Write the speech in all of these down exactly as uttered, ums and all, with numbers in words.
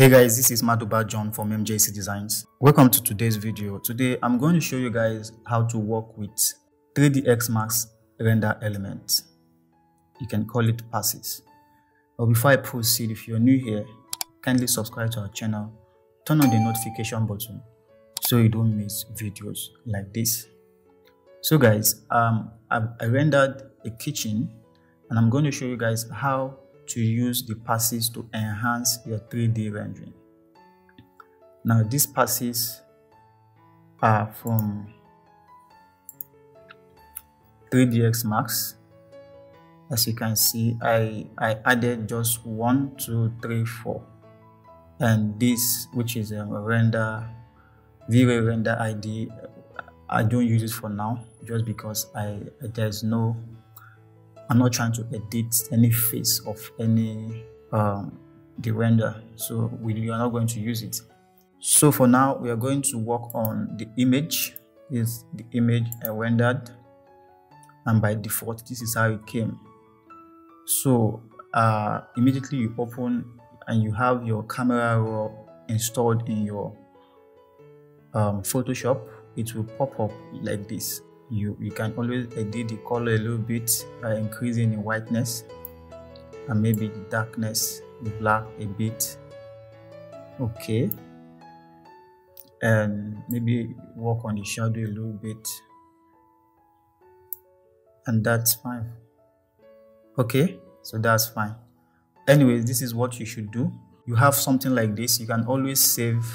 Hey guys, this is Maduba John from M J C Designs. Welcome to today's video. Today I'm going to show you guys how to work with three D X Max render elements. You can call it passes. But before I proceed, if you're new here, kindly subscribe to our channel, turn on the notification button so you don't miss videos like this. So guys, um, I, I rendered a kitchen and I'm going to show you guys how to use the passes to enhance your three D rendering. Now these passes are from three D X Max. As you can see, I, I added just one, two, three, four. And this, which is a render, V-Ray render I D, I don't use it for now just because I there's no I'm not trying to edit any face of any um, the render, so we are not going to use it. So for now, we are going to work on the image. Is the image I rendered, and by default, this is how it came. So uh, immediately you open and you have your camera raw installed in your um, Photoshop. It will pop up like this. You, you can always edit the color a little bit by increasing the whiteness and maybe the darkness, the black a bit. Okay. And maybe work on the shadow a little bit. And that's fine. Okay, so that's fine. Anyways, this is what you should do. You have something like this, you can always save.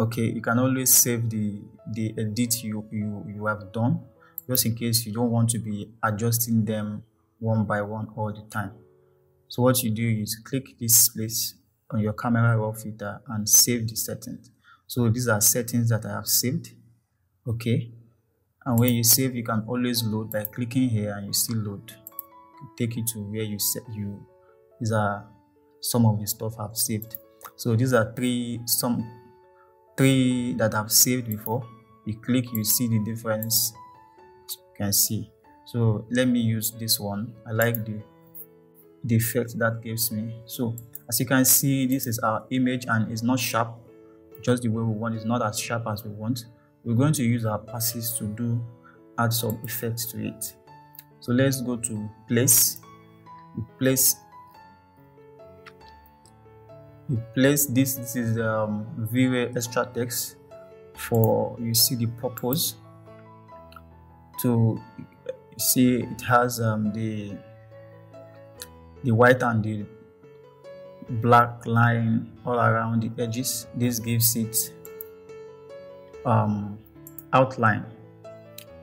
Okay, you can always save the the edit you, you you have done, just in case you don't want to be adjusting them one by one all the time. So what you do is click this place on your camera raw filter and save the settings. So these are settings that I have saved. Okay, and when you save, you can always load by clicking here, and you still load. Take it to where you set you. These are some of the stuff I've saved. So these are three some. three that I've saved before. You click, you see the difference. You can see. So let me use this one. I like the, the effect that gives me. So as you can see, this is our image and it's not sharp, just the way we want. It's not as sharp as we want. We're going to use our passes to do add some effects to it. So let's go to place. You place You place this, this is um, V-Ray extra text for, you see the purpose. To see it has um, the, the white and the black line all around the edges. This gives it um, outline.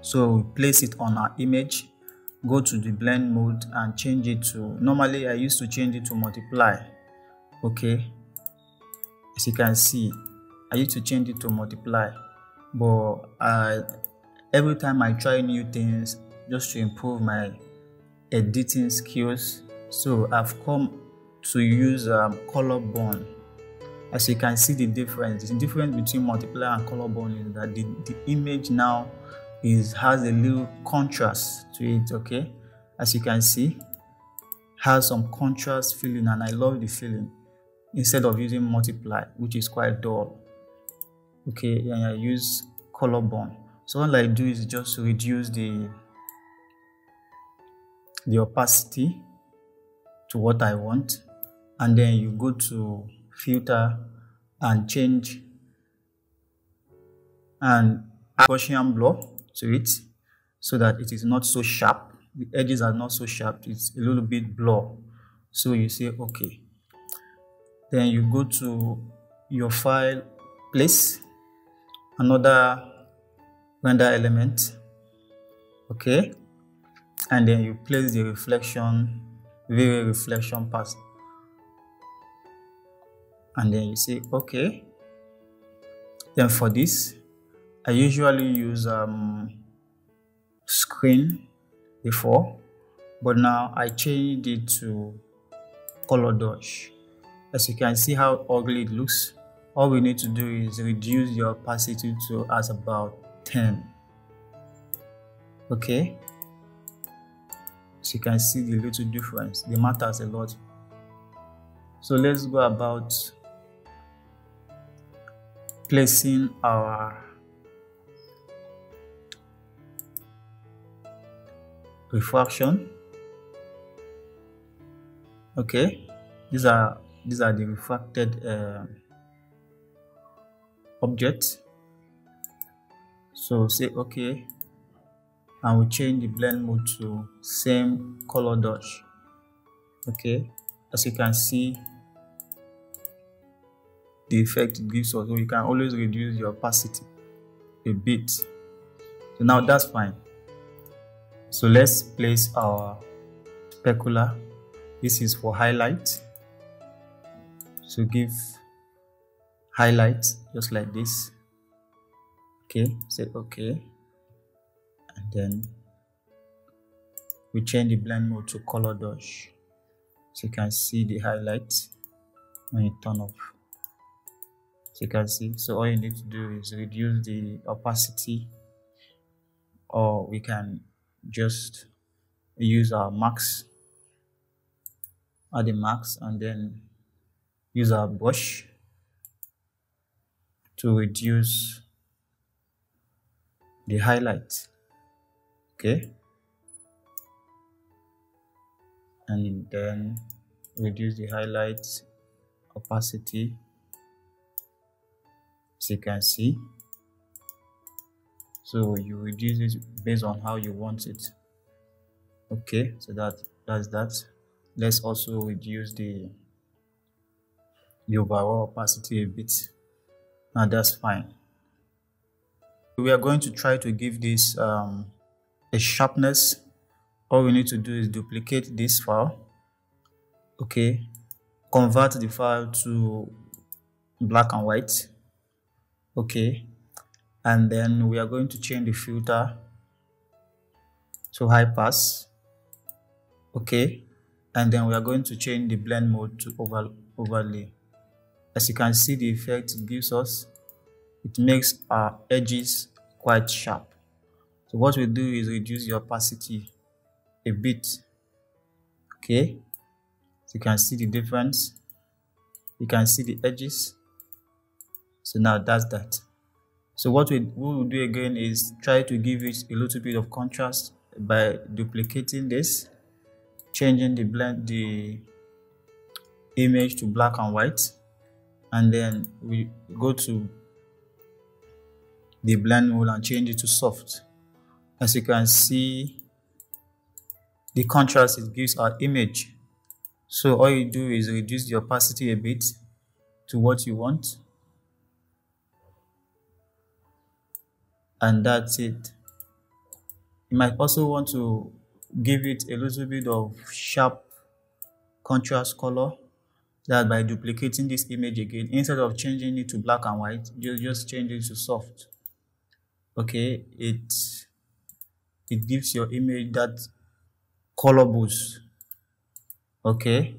So place it on our image, go to the blend mode and change it to, normally I used to change it to multiply. Okay, as you can see, I used to change it to multiply, but uh, every time I try new things just to improve my editing skills, so I've come to use um, color burn. As you can see the difference, the difference between multiply and color burn is that the, the image now is has a little contrast to it. Okay, as you can see, has some contrast feeling, and I love the feeling. Instead of using multiply, which is quite dull. Okay, and I use color burn. So all I do is just reduce the the opacity to what I want, and then you go to filter and change and add Gaussian blur to it so that it is not so sharp. The edges are not so sharp, it's a little bit blur. So you say okay. Then you go to your file, place another render element, okay, and then you place the reflection, V-Ray reflection pass, and then you say okay. Then for this, I usually use um, screen before, but now I changed it to ColorDodge. As you can see how ugly it looks, all we need to do is reduce your opacity to as about ten. Okay, so you can see the little difference. It matters a lot. So let's go about placing our refraction. Okay, these are these are the refracted uh, objects. So say okay, and we change the blend mode to same color dodge. Okay, as you can see the effect it gives us. So you can always reduce your opacity a bit. So now that's fine. So let's place our specular. This is for highlight. So give highlight just like this. Okay, say okay. And then we change the blend mode to ColorDodge. So you can see the highlight when you turn off. So you can see. So all you need to do is reduce the opacity, or we can just use our max, add the max, and then use our brush to reduce the highlight. Okay, and then reduce the highlight opacity, as you can see. So you reduce it based on how you want it. Okay, so that that's that. Let's also reduce the the overall opacity a bit. Now that's fine. We are going to try to give this um a sharpness. All we need to do is duplicate this file. Okay, convert the file to black and white. Okay, and then we are going to change the filter to high pass. Okay, and then we are going to change the blend mode to over overlay. As you can see, the effect it gives us, it makes our edges quite sharp. So what we do is reduce the opacity a bit. Okay, so you can see the difference. You can see the edges. So now that's that. So what we will do again is try to give it a little bit of contrast by duplicating this, changing the blend, the image to black and white, and then we go to the blend mode and change it to soft. As you can see, the contrast it gives our image. So all you do is reduce the opacity a bit to what you want. And that's it. You might also want to give it a little bit of sharp contrast color. That by duplicating this image again, instead of changing it to black and white, you just change it to soft. Okay, it it gives your image that color boost. Okay,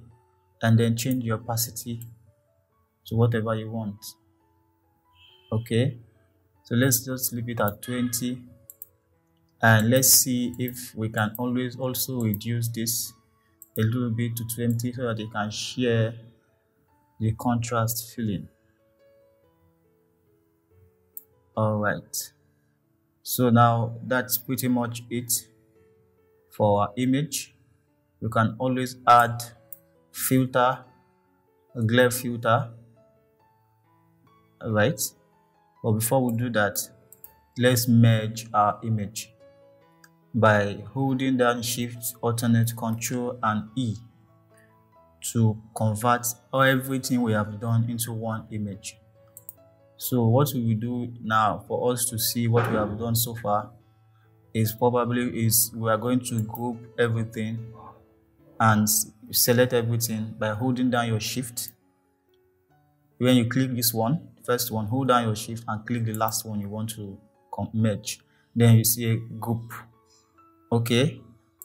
and then change the opacity to whatever you want. Okay, so let's just leave it at twenty, and let's see if we can always also reduce this a little bit to twenty so that you can share the contrast feeling. All right, so now that's pretty much it for our image. You can always add filter, a glare filter. All right, but before we do that, let's merge our image by holding down shift alternate control and E to convert everything we have done into one image. So what we will do now for us to see what we have done so far is probably is we are going to group everything and select everything by holding down your shift. When you click this one, first one, hold down your shift and click the last one you want to merge. Then you see a group. Okay,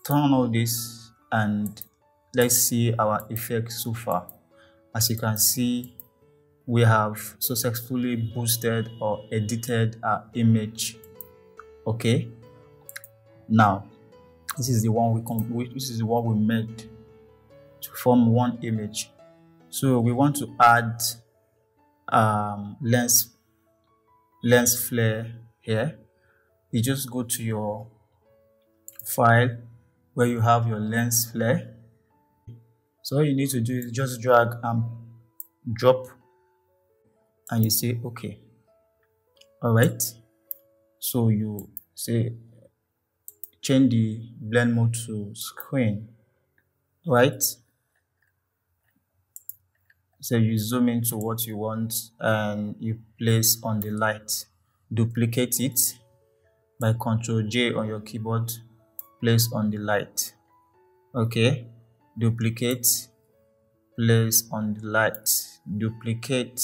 turn on all this and let's see our effect so far. As you can see, we have successfully boosted or edited our image. Okay, now this is the one we this is the one we made to form one image. So we want to add um, lens lens flare here. You just go to your file where you have your lens flare. So all you need to do is just drag and drop, and you say okay. All right. So you say change the blend mode to screen, right? So you zoom into what you want and you place on the light. Duplicate it by control J on your keyboard. Place on the light. Okay. Duplicate. Place on the light. Duplicate.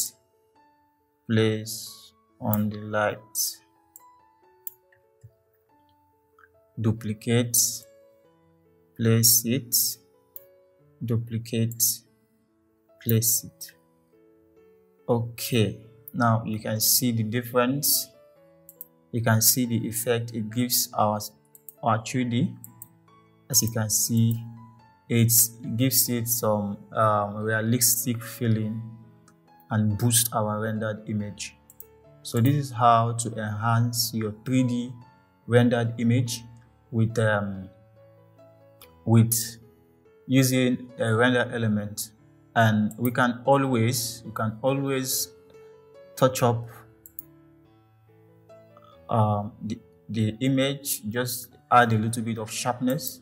Place on the light. Duplicate. Place it. Duplicate. Place it. Okay, now you can see the difference. You can see the effect it gives our our three D. As you can see, it gives it some um, realistic feeling and boost our rendered image. So this is how to enhance your three D rendered image with um, with using a render element. And we can always, you can always touch up um, the, the image, just add a little bit of sharpness.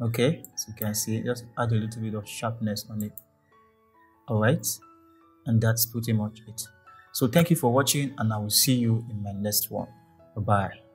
Okay, so you can see, just add a little bit of sharpness on it. All right, and that's pretty much it. So thank you for watching, and I will see you in my next one. Bye-bye.